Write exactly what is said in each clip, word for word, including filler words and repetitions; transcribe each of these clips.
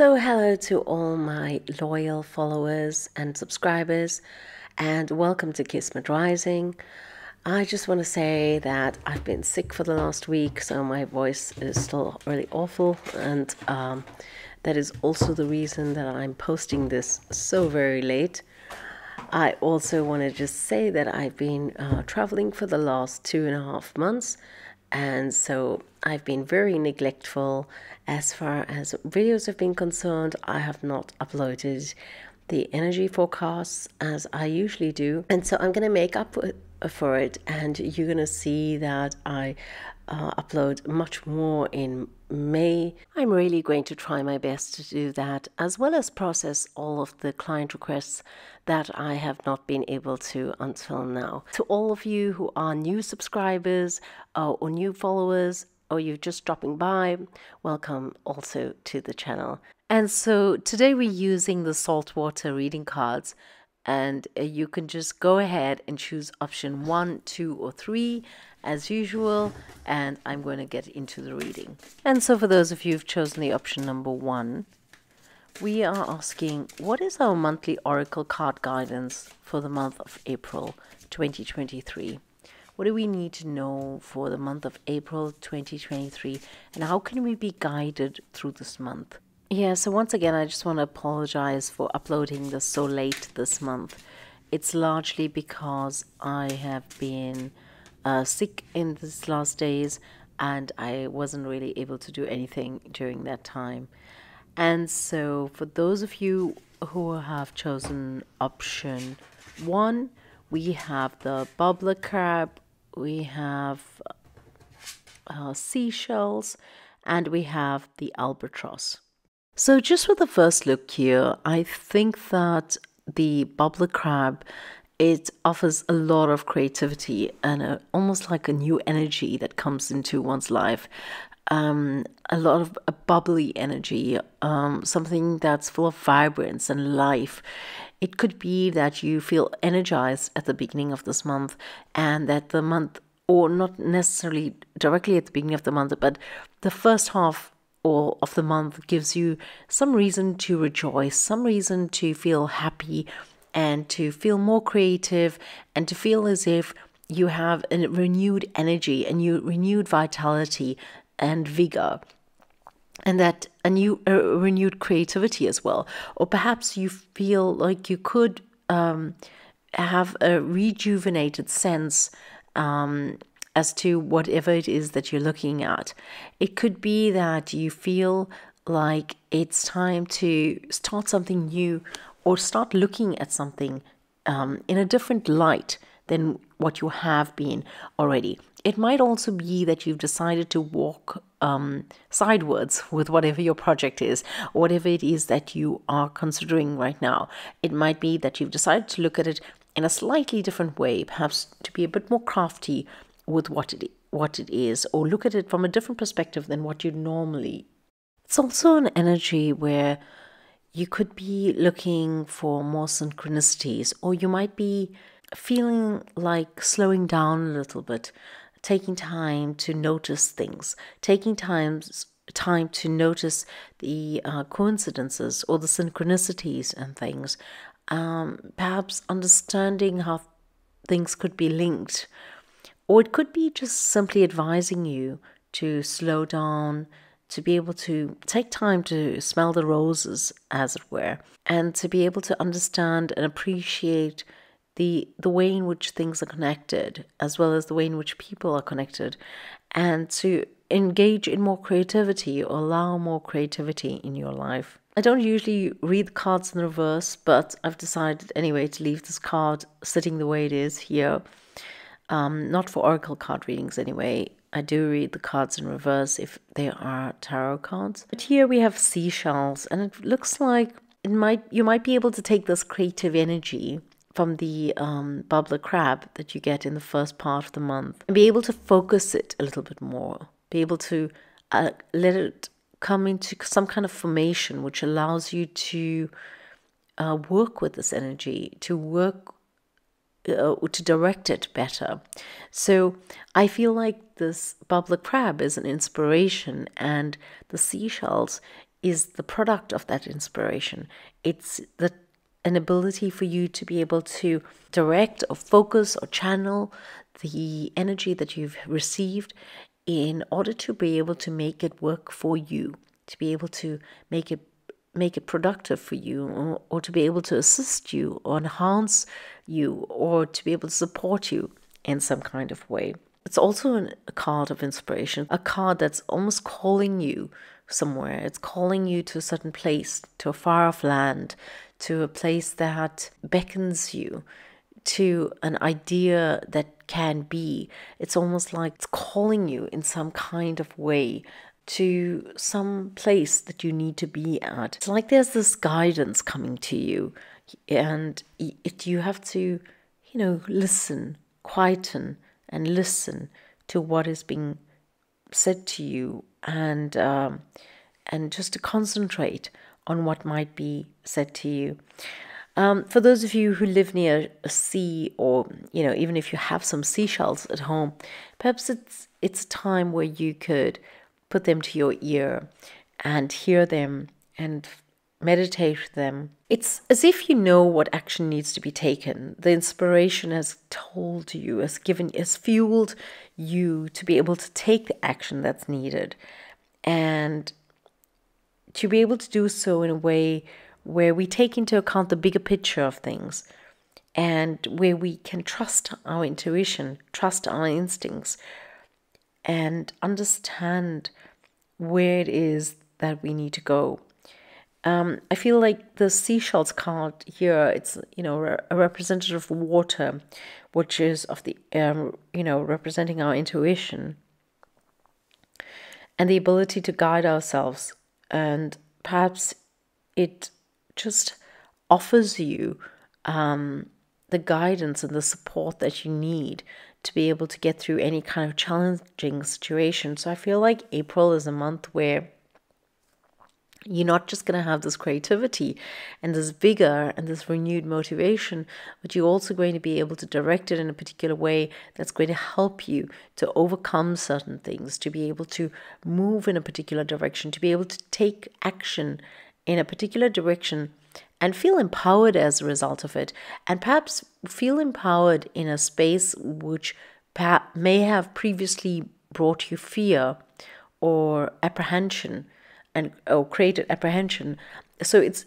So hello to all my loyal followers and subscribers, and welcome to Kismet Rising. I just want to say that I've been sick for the last week, so my voice is still really awful, and um, that is also the reason that I'm posting this so very late. I also want to just say that I've been uh, traveling for the last two and a half months, and so I've been very neglectful as far as videos have been concerned. I have not uploaded the energy forecasts as I usually do, and so I'm going to make up for it, and you're going to see that I uh, upload much more in May. I'm really going to try my best to do that, as well as process all of the client requests that I have not been able to until now. To all of you who are new subscribers uh, or new followers, or you're just dropping by, welcome also to the channel. And so today we're using the saltwater reading cards, and you can just go ahead and choose option one, two, or three as usual, and I'm going to get into the reading. And so for those of you who've chosen the option number one, we are asking, what is our monthly Oracle card guidance for the month of April twenty twenty-three? What do we need to know for the month of April twenty twenty-three, and how can we be guided through this month? Yeah, so once again, I just want to apologize for uploading this so late this month. It's largely because I have been uh, sick in these last days, and I wasn't really able to do anything during that time. And so for those of you who have chosen option one, we have the bubbler crab, we have uh, seashells, and we have the albatross. So just with the first look here, I think that the bubbler crab, it offers a lot of creativity and a, almost like a new energy that comes into one's life. Um, a lot of a bubbly energy, um, something that's full of vibrance and life. It could be that you feel energized at the beginning of this month, and that the month, or not necessarily directly at the beginning of the month, but the first half or of the month gives you some reason to rejoice, some reason to feel happy and to feel more creative and to feel as if you have a renewed energy, a new renewed vitality and vigor, and that a new a renewed creativity as well. Or perhaps you feel like you could um, have a rejuvenated sense um as to whatever it is that you're looking at. It could be that you feel like it's time to start something new, or start looking at something um, in a different light than what you have been already. It might also be that you've decided to walk um, sidewards with whatever your project is, or whatever it is that you are considering right now. It might be that you've decided to look at it in a slightly different way, perhaps to be a bit more crafty with what it, what it is, or look at it from a different perspective than what you normally. It's also an energy where you could be looking for more synchronicities, or you might be feeling like slowing down a little bit, taking time to notice things, taking time, time to notice the uh, coincidences or the synchronicities and things, um, perhaps understanding how things could be linked. Or it could be just simply advising you to slow down, to be able to take time to smell the roses, as it were, and to be able to understand and appreciate the, the way in which things are connected, as well as the way in which people are connected, and to engage in more creativity, or allow more creativity in your life. I don't usually read cards in reverse, but I've decided anyway to leave this card sitting the way it is here. Um, not for Oracle card readings anyway. I do read the cards in reverse if they are tarot cards. But here we have seashells, and it looks like it might you might be able to take this creative energy from the um, bubbler crab that you get in the first part of the month, and be able to focus it a little bit more, be able to uh, let it come into some kind of formation which allows you to uh, work with this energy, to work Uh, to direct it better. So I feel like this bubbler crab is an inspiration, and the seashells is the product of that inspiration. It's the an ability for you to be able to direct or focus or channel the energy that you've received in order to be able to make it work for you, to be able to make it make it productive for you, or, or to be able to assist you or enhance you, or to be able to support you in some kind of way. It's also an, a card of inspiration, a card that's almost calling you somewhere. It's calling you to a certain place, to a far-off land, to a place that beckons you, to an idea that can be. It's almost like it's calling you in some kind of way to some place that you need to be at. It's like there's this guidance coming to you, and it, you have to, you know, listen, quieten and listen to what is being said to you, and um, and just to concentrate on what might be said to you. Um, for those of you who live near a sea, or you know, even if you have some seashells at home, perhaps it's it's a time where you could put them to your ear and hear them and meditate with them. It's as if you know what action needs to be taken. The inspiration has told you, has given, has fueled you to be able to take the action that's needed, and to be able to do so in a way where we take into account the bigger picture of things, and where we can trust our intuition, trust our instincts, and understand where it is that we need to go. Um, I feel like the seashells card here, it's, you know, a representative of water, which is of the, um, you know, representing our intuition and the ability to guide ourselves. And perhaps it just offers you um, the guidance and the support that you need to be able to get through any kind of challenging situation. So I feel like April is a month where you're not just going to have this creativity and this vigor and this renewed motivation, but you're also going to be able to direct it in a particular way that's going to help you to overcome certain things, to be able to move in a particular direction, to be able to take action in a particular direction and feel empowered as a result of it, and perhaps feel empowered in a space which may have previously brought you fear or apprehension, and or created apprehension. So it's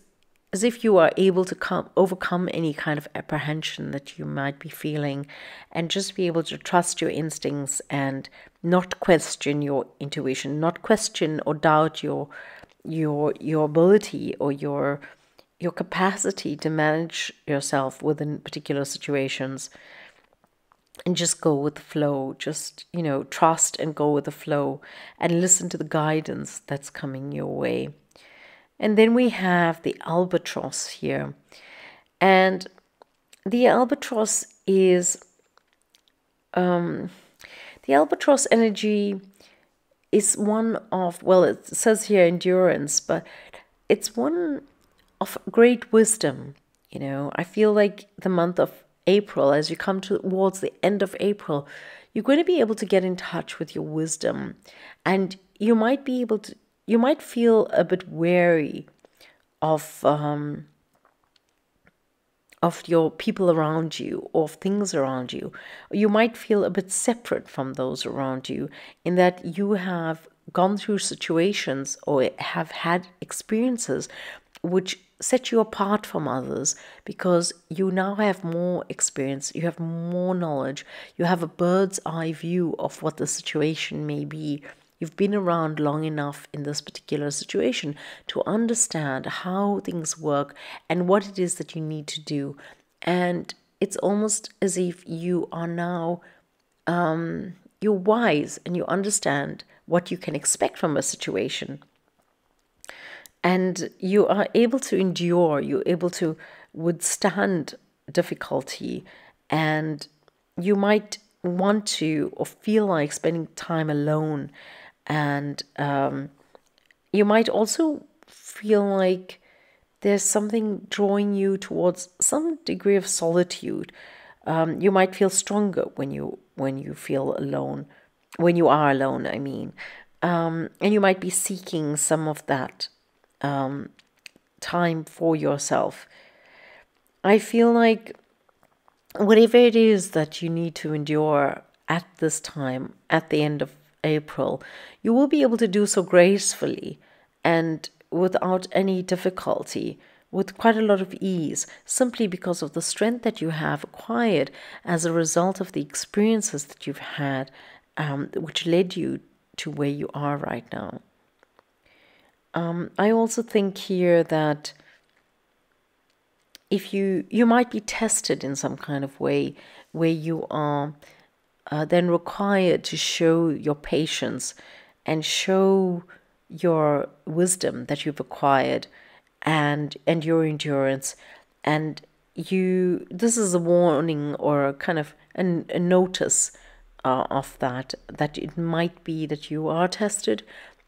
as if you are able to come overcome any kind of apprehension that you might be feeling, and just be able to trust your instincts and not question your intuition, not question or doubt your your your ability or your your capacity to manage yourself within particular situations, and just go with the flow. Just, you know, trust and go with the flow and listen to the guidance that's coming your way. And then we have the albatross here. And the albatross is, um, the albatross energy is one of, well, it says here endurance, but it's one of great wisdom. You know, I feel like the month of April, as you come towards the end of April, you're going to be able to get in touch with your wisdom, and you might be able to, you might feel a bit wary of um, of your people around you, or of things around you. You might feel a bit separate from those around you, in that you have gone through situations or have had experiences which set you apart from others, because you now have more experience, you have more knowledge, you have a bird's eye view of what the situation may be. You've been around long enough in this particular situation to understand how things work and what it is that you need to do. And it's almost as if you are now, um, you're wise and you understand what you can expect from a situation. And you are able to endure, you're able to withstand difficulty, and you might want to or feel like spending time alone. And um, you might also feel like there's something drawing you towards some degree of solitude. Um, you might feel stronger when you, when you feel alone, when you are alone, I mean. Um, and you might be seeking some of that um, time for yourself. I feel like whatever it is that you need to endure at this time, at the end of April, you will be able to do so gracefully and without any difficulty, with quite a lot of ease, simply because of the strength that you have acquired as a result of the experiences that you've had, um, which led you to where you are right now. Um, I also think here that if you, you might be tested in some kind of way where you are uh, then required to show your patience and show your wisdom that you've acquired and and your endurance, and you this is a warning or a kind of an, a notice uh, of that, that it might be that you are tested,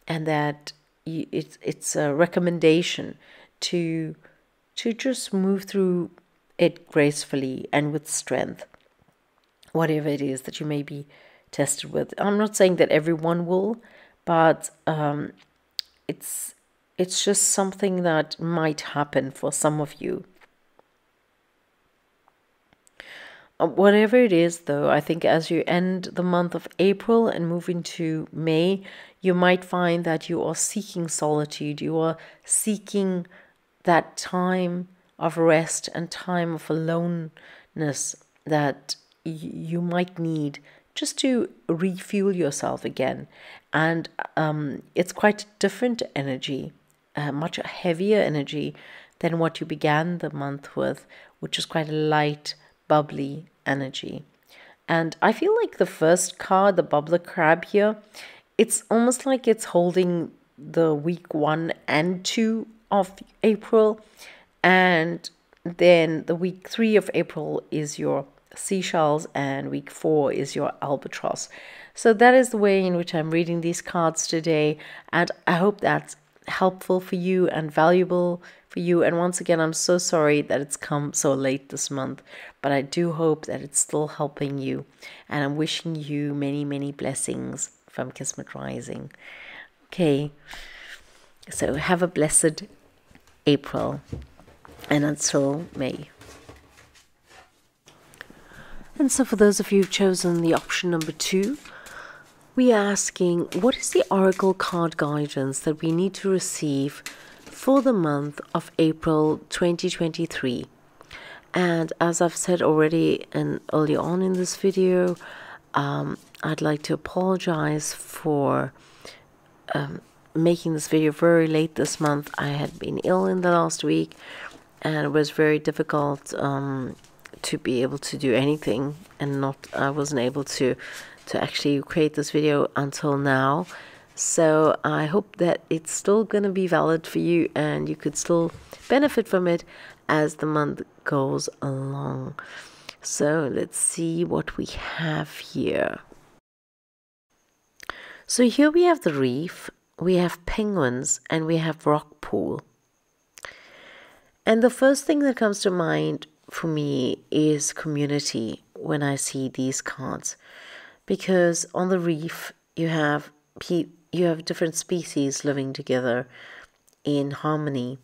and that you, it, it's a recommendation to to just move through it gracefully and with strength, whatever it is that you may be tested with. I'm not saying that everyone will, but um, it's it's just something that might happen for some of you. Whatever it is, though, I think as you end the month of April and move into May, you might find that you are seeking solitude. You are seeking that time of rest and time of aloneness that you might need just to refuel yourself again. And um, it's quite a different energy, a much heavier energy than what you began the month with, which is quite a light, bubbly energy. And I feel like the first card, the bubbler crab here, it's almost like it's holding the week one and two of April, and then the week three of April is your seashells, and week four is your albatross. So that is the way in which I'm reading these cards today, and I hope that's helpful for you and valuable for you. And once again, I'm so sorry that it's come so late this month, but I do hope that it's still helping you, and I'm wishing you many, many blessings from Kismet Rising. Okay, so have a blessed April and until May. And so for those of you who've chosen the option number two, we are asking, what is the Oracle card guidance that we need to receive for the month of April twenty twenty-three? And as I've said already and earlier on in this video, um, I'd like to apologize for um, making this video very late this month. I had been ill in the last week, and it was very difficult um, to be able to do anything, and not I wasn't able to to actually create this video until now. So I hope that it's still gonna be valid for you and you could still benefit from it as the month goes along. So let's see what we have here. So here we have the reef, we have penguins, and we have rock pool. And the first thing that comes to mind for me is community when I see these cards, because on the reef you have pe you have different species living together in harmony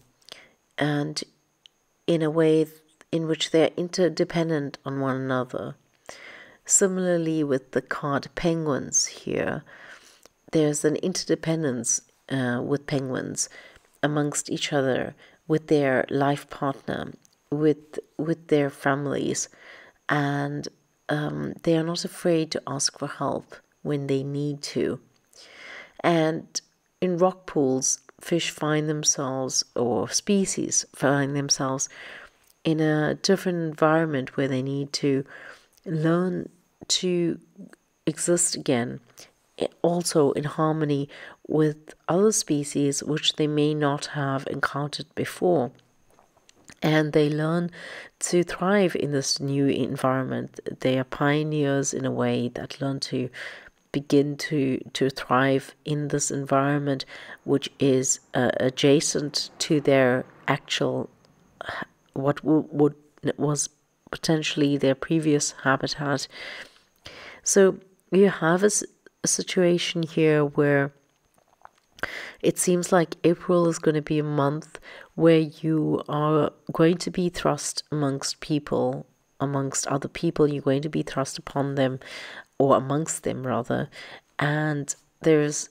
and in a way in which they're interdependent on one another. Similarly with the card penguins here, there's an interdependence uh, with penguins amongst each other, with their life partner, with with their families, and um, they are not afraid to ask for help when they need to. And in rock pools, fish find themselves, or species find themselves, in a different environment where they need to learn to exist again, also in harmony with other species which they may not have encountered before. And they learn to thrive in this new environment. They are pioneers in a way that learn to begin to, to thrive in this environment, which is uh, adjacent to their actual, what would was potentially their previous habitat. So you have a, a situation here where It seems like April is going to be a month where you are going to be thrust amongst people, amongst other people. You're going to be thrust upon them, or amongst them rather. And there's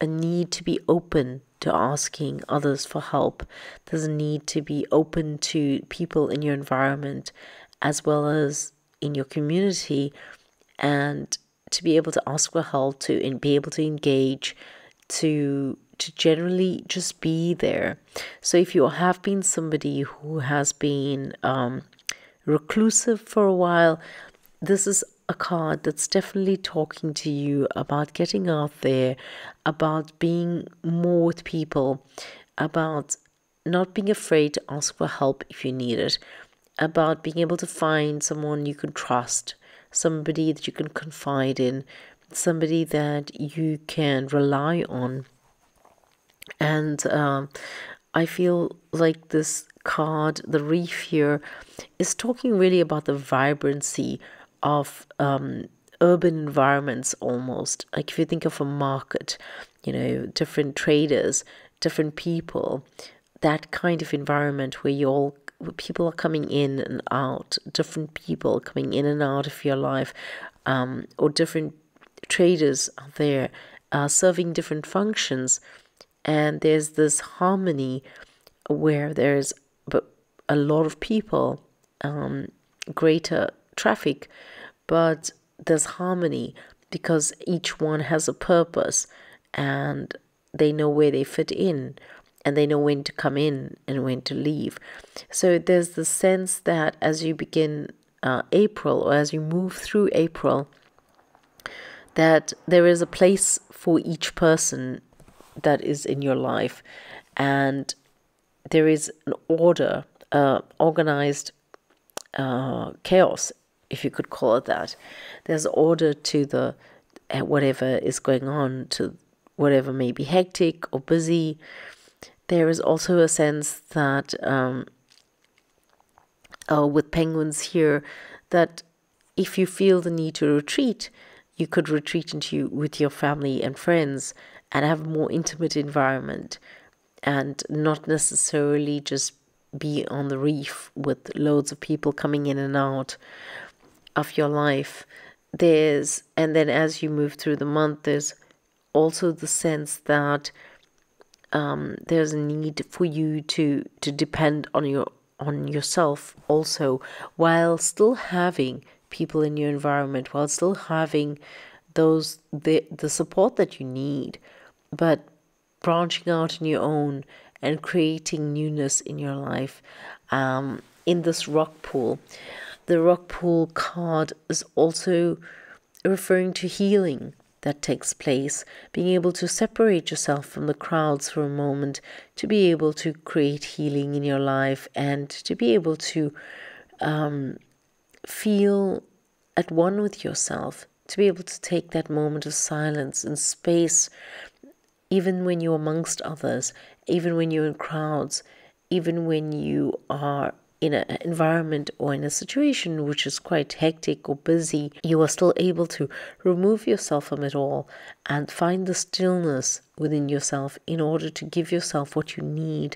a need to be open to asking others for help. There's a need to be open to people in your environment as well as in your community, and to be able to ask for help, to and be able to engage, to to generally just be there. So if you have been somebody who has been um, reclusive for a while, this is a card that's definitely talking to you about getting out there, about being more with people, about not being afraid to ask for help if you need it, about being able to find someone you can trust, somebody that you can confide in, somebody that you can rely on. And um, I feel like this card, the Reef here, is talking really about the vibrancy of um, urban environments almost. Like if you think of a market, you know, different traders, different people, that kind of environment where you all people are coming in and out, different people coming in and out of your life, um, or different traders are there uh, serving different functions. And there's this harmony where there's a lot of people, um, greater traffic, but there's harmony because each one has a purpose and they know where they fit in, and they know when to come in and when to leave. So there's the sense that as you begin uh, April, or as you move through April, that there is a place for each person that is in your life, and there is an order, uh, organized uh, chaos, if you could call it that. There's order to the uh, whatever is going on, to whatever may be hectic or busy. There is also a sense that um, uh, with penguins here, that if you feel the need to retreat, you could retreat into with your family and friends and have a more intimate environment, and not necessarily just be on the reef with loads of people coming in and out of your life. There's, and then as you move through the month, there's also the sense that um, there's a need for you to to depend on your on yourself also, while still having people in your environment, while still having those the the support that you need, but branching out on your own and creating newness in your life. Um, in this rock pool, the rock pool card is also referring to healing that takes place, being able to separate yourself from the crowds for a moment, to be able to create healing in your life, and to be able to um, feel at one with yourself, to be able to take that moment of silence and space, even when you're amongst others, even when you're in crowds, even when you are in an environment or in a situation which is quite hectic or busy, you are still able to remove yourself from it all and find the stillness within yourself in order to give yourself what you need,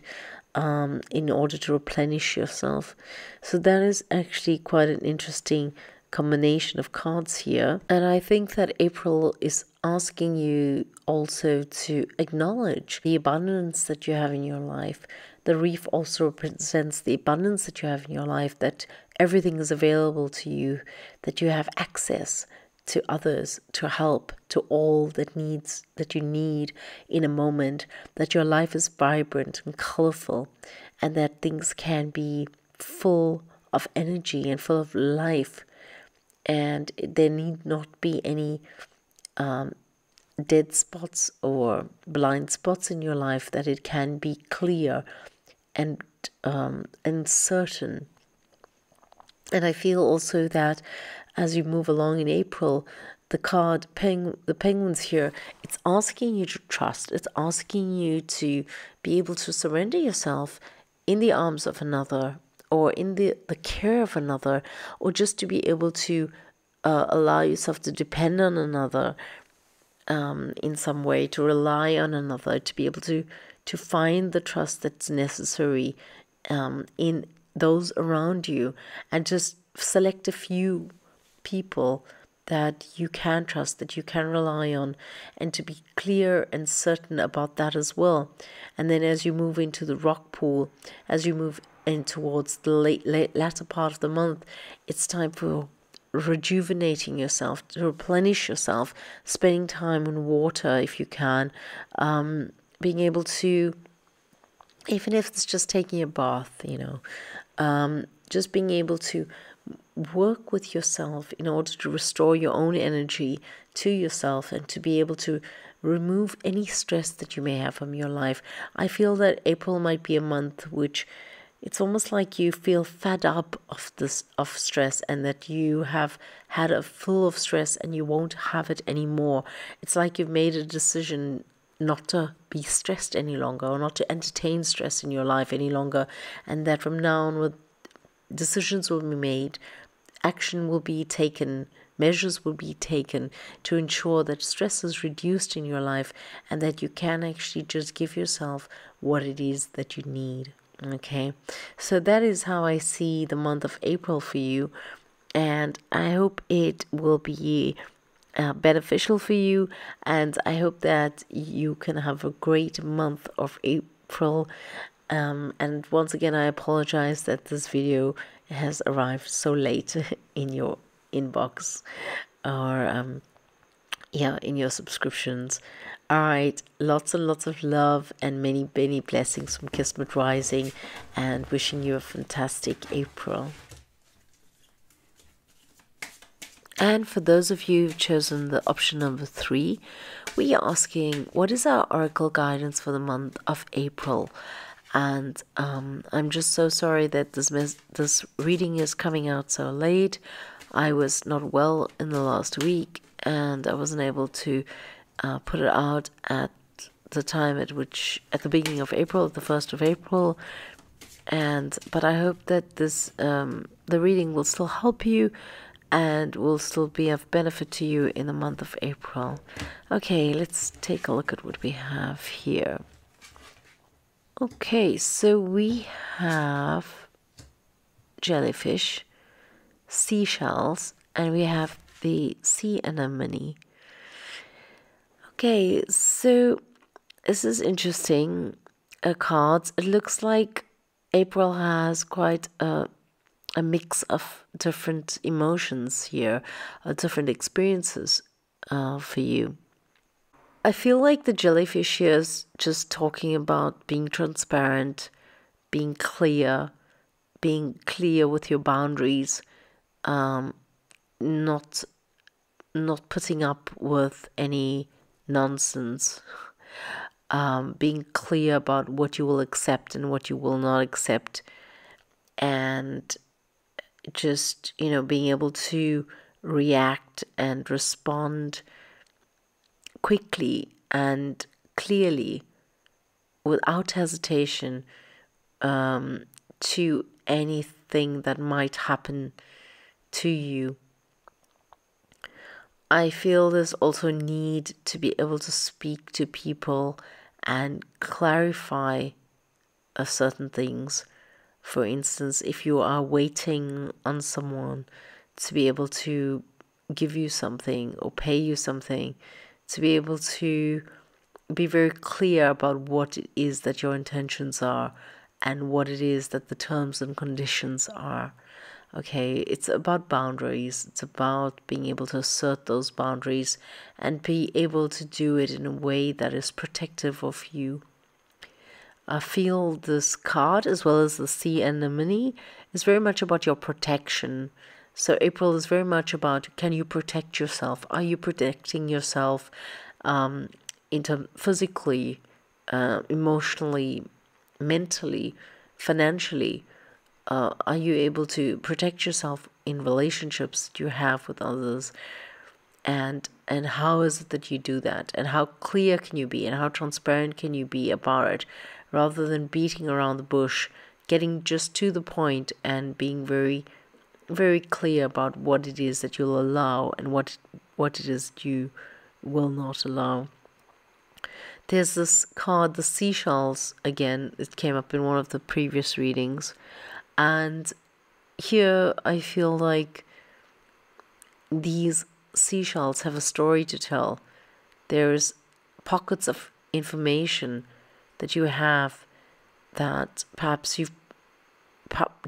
um, in order to replenish yourself. So that is actually quite an interesting combination of cards here. And I think that April is asking you also to acknowledge the abundance that you have in your life. The reef also represents the abundance that you have in your life, that everything is available to you, that you have access to others, to help, to all that needs that you need in a moment, that your life is vibrant and colorful, and that things can be full of energy and full of life, and there need not be any um, dead spots or blind spots in your life, that it can be clear and um, and certain. And I feel also that as you move along in April, the card peng the penguins here, it's asking you to trust. It's asking you to be able to surrender yourself in the arms of another, or in the, the care of another, or just to be able to uh, allow yourself to depend on another, um, in some way, to rely on another, to be able to to find the trust that's necessary um, in those around you, and just select a few people that you can trust, that you can rely on, and to be clear and certain about that as well. And then as you move into the rock pool, as you move in towards the late, late latter part of the month, it's time for rejuvenating yourself, to replenish yourself, spending time on water if you can, um, being able to, even if it's just taking a bath, you know, um, just being able to work with yourself in order to restore your own energy to yourself and to be able to remove any stress that you may have from your life. I feel that April might be a month which it's almost like you feel fed up of this of stress, and that you have had a full of stress and you won't have it anymore. It's like you've made a decision not to be stressed any longer, or not to entertain stress in your life any longer, and that from now onward decisions will be made, action will be taken, measures will be taken to ensure that stress is reduced in your life, and that you can actually just give yourself what it is that you need. Okay, so that is how I see the month of April for you, and I hope it will be uh, beneficial for you, and I hope that you can have a great month of April. Um, and once again, I apologize that this video has arrived so late in your inbox, or um, yeah, in your subscriptions. All right, lots and lots of love and many, many blessings from Kismet Rising, and wishing you a fantastic April. And for those of you who've chosen the option number three, we are asking, what is our Oracle guidance for the month of April? And um, I'm just so sorry that this mes this reading is coming out so late. I was not well in the last week, and I wasn't able to uh, put it out at the time at which, at the beginning of April, the first of April. And but I hope that this um, the reading will still help you, and will still be of benefit to you in the month of April. Okay, let's take a look at what we have here. Okay, so we have jellyfish, seashells, and we have the sea anemone. Okay, so this is interesting. Uh, cards. It looks like April has quite a a mix of different emotions here, or different experiences uh, for you. I feel like the jellyfish here is just talking about being transparent, being clear, being clear with your boundaries, um, not not putting up with any nonsense, um, being clear about what you will accept and what you will not accept, and just, you know, being able to react and respond quickly and clearly, without hesitation, um, to anything that might happen to you. I feel there's also need to be able to speak to people and clarify uh, certain things. For instance, if you are waiting on someone to be able to give you something or pay you something, to be able to be very clear about what it is that your intentions are, and what it is that the terms and conditions are. Okay, it's about boundaries. It's about being able to assert those boundaries and be able to do it in a way that is protective of you. I feel this card, as well as the sea anemone, is very much about your protection. So April is very much about, can you protect yourself? Are you protecting yourself um, in term, physically, uh, emotionally, mentally, financially? Uh, are you able to protect yourself in relationships that you have with others? And, and how is it that you do that? And how clear can you be? And how transparent can you be about it? Rather than beating around the bush, getting just to the point and being very... very clear about what it is that you'll allow, and what what it is you will not allow. There's this card, the seashells, again, it came up in one of the previous readings. And here I feel like these seashells have a story to tell. There's pockets of information that you have that perhaps you've,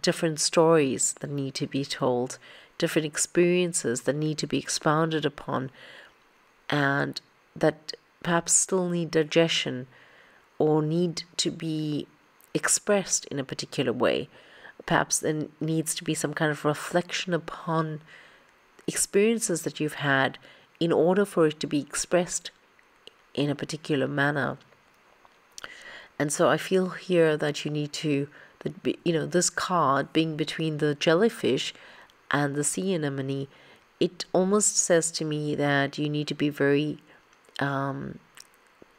different stories that need to be told, different experiences that need to be expounded upon, and that perhaps still need digestion or need to be expressed in a particular way. Perhaps there needs to be some kind of reflection upon experiences that you've had in order for it to be expressed in a particular manner. And so I feel here that you need to, that be, you know, this card being between the jellyfish and the sea anemone, it almost says to me that you need to be very um,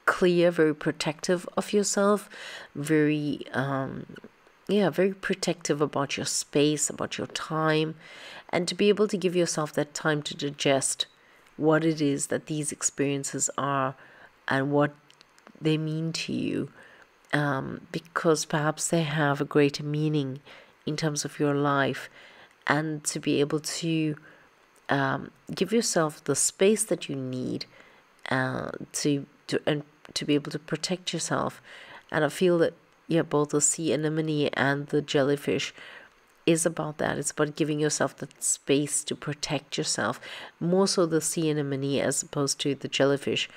clear, very protective of yourself, very, um, yeah, very protective about your space, about your time, and to be able to give yourself that time to digest what it is that these experiences are and what they mean to you, um, because perhaps they have a greater meaning in terms of your life, and to be able to um, give yourself the space that you need uh, to, to, and to be able to protect yourself. And I feel that, yeah, both the sea anemone and the jellyfish is about that. It's about giving yourself that space to protect yourself, more so the sea anemone as opposed to the jellyfish,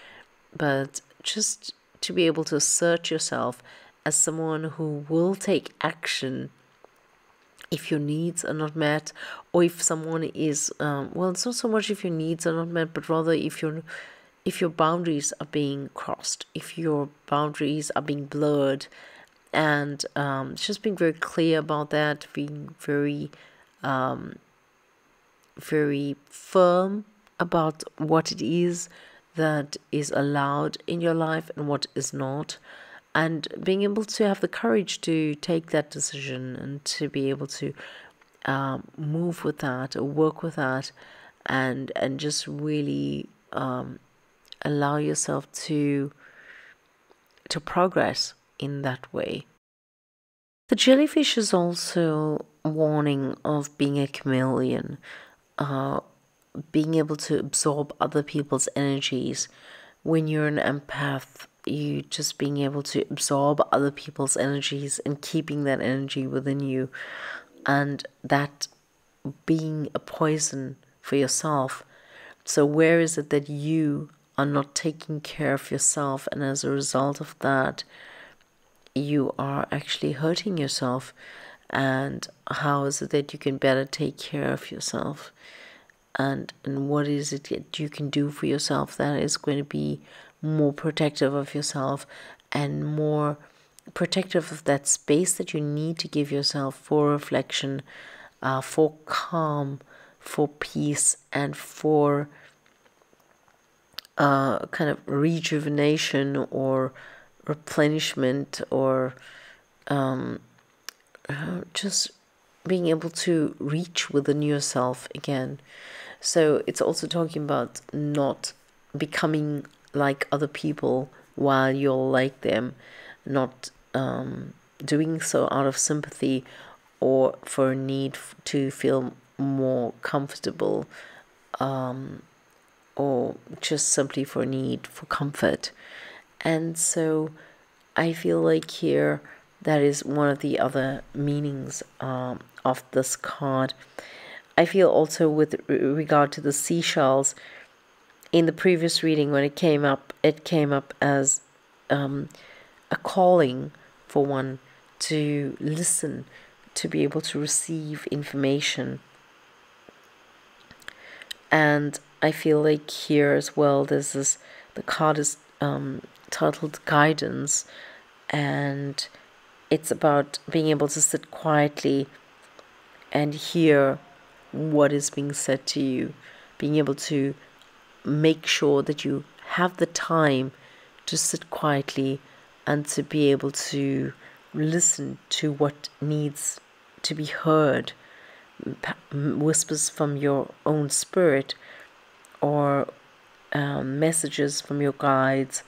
but just to be able to assert yourself as someone who will take action if your needs are not met, or if someone is um, well, it's not so much if your needs are not met, but rather if your if your boundaries are being crossed, if your boundaries are being blurred. And um, just being very clear about that, being very, um, very firm about what it is that is allowed in your life and what is not. And being able to have the courage to take that decision and to be able to um, move with that or work with that, and, and just really um, allow yourself to, to progress in that way. The jellyfish is also a warning of being a chameleon, uh, being able to absorb other people's energies. When you're an empath, you just being able to absorb other people's energies and keeping that energy within you, and that being a poison for yourself. So where is it that you are not taking care of yourself, and as a result of that, you are actually hurting yourself? And how is it that you can better take care of yourself, and and what is it that you can do for yourself that is going to be more protective of yourself and more protective of that space that you need to give yourself for reflection, uh, for calm, for peace, and for uh, kind of rejuvenation or replenishment, or um, just being able to reach within yourself again. So it's also talking about not becoming like other people while you're like them, not um, doing so out of sympathy or for a need to feel more comfortable, um, or just simply for a need for comfort. And so I feel like here that is one of the other meanings um, of this card. I feel also with regard to the seashells, in the previous reading when it came up, it came up as um, a calling for one to listen, to be able to receive information. And I feel like here as well, there's this, the card is um, titled Guidance, and it's about being able to sit quietly and hear what is being said to you, being able to make sure that you have the time to sit quietly and to be able to listen to what needs to be heard, whispers from your own spirit, or um, messages from your guides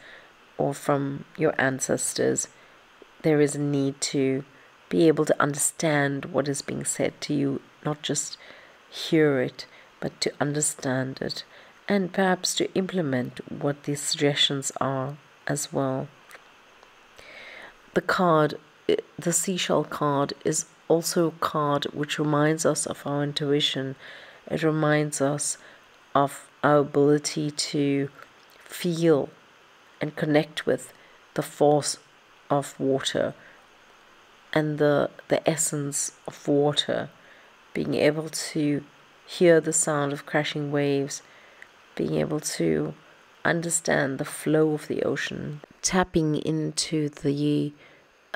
or from your ancestors, there is a need to be able to understand what is being said to you, not just hear it, but to understand it, and perhaps to implement what these suggestions are as well. The card, the seashell card, is also a card which reminds us of our intuition. It reminds us of our ability to feel and connect with the force of water and the, the essence of water, being able to hear the sound of crashing waves, being able to understand the flow of the ocean, tapping into the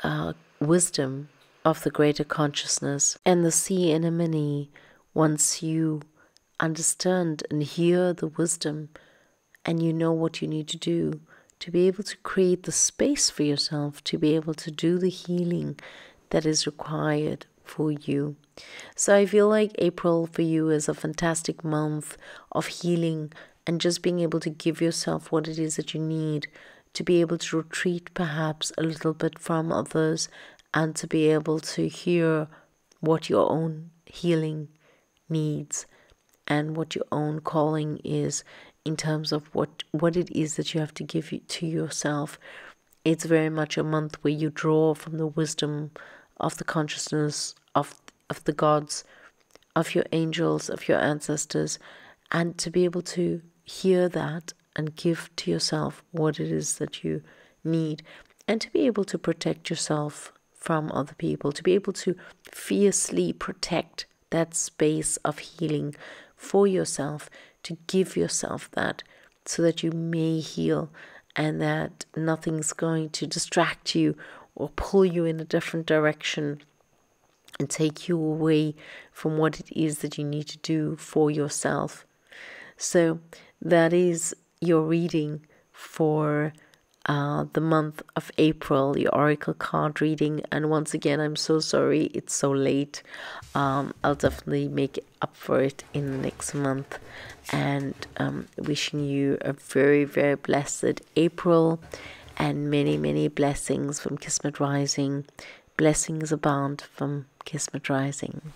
uh, wisdom of the greater consciousness. And the sea anemone, once you understand and hear the wisdom and you know what you need to do to be able to create the space for yourself, to be able to do the healing that is required for you. So I feel like April for you is a fantastic month of healing and just being able to give yourself what it is that you need, to be able to retreat perhaps a little bit from others and to be able to hear what your own healing needs and what your own calling is in terms of what, what it is that you have to give to yourself. It's very much a month where you draw from the wisdom of the consciousness of, of the gods, of your angels, of your ancestors, and to be able to hear that and give to yourself what it is that you need, and to be able to protect yourself from other people, to be able to fiercely protect that space of healing for yourself, to give yourself that so that you may heal and that nothing's going to distract you or pull you in a different direction and take you away from what it is that you need to do for yourself. So that is your reading for uh, the month of April, your Oracle card reading. And once again, I'm so sorry it's so late. Um, I'll definitely make up for it in the next month. And um, wishing you a very, very blessed April and many, many blessings from Kismet Rising. Blessings abound from Kismet Rising.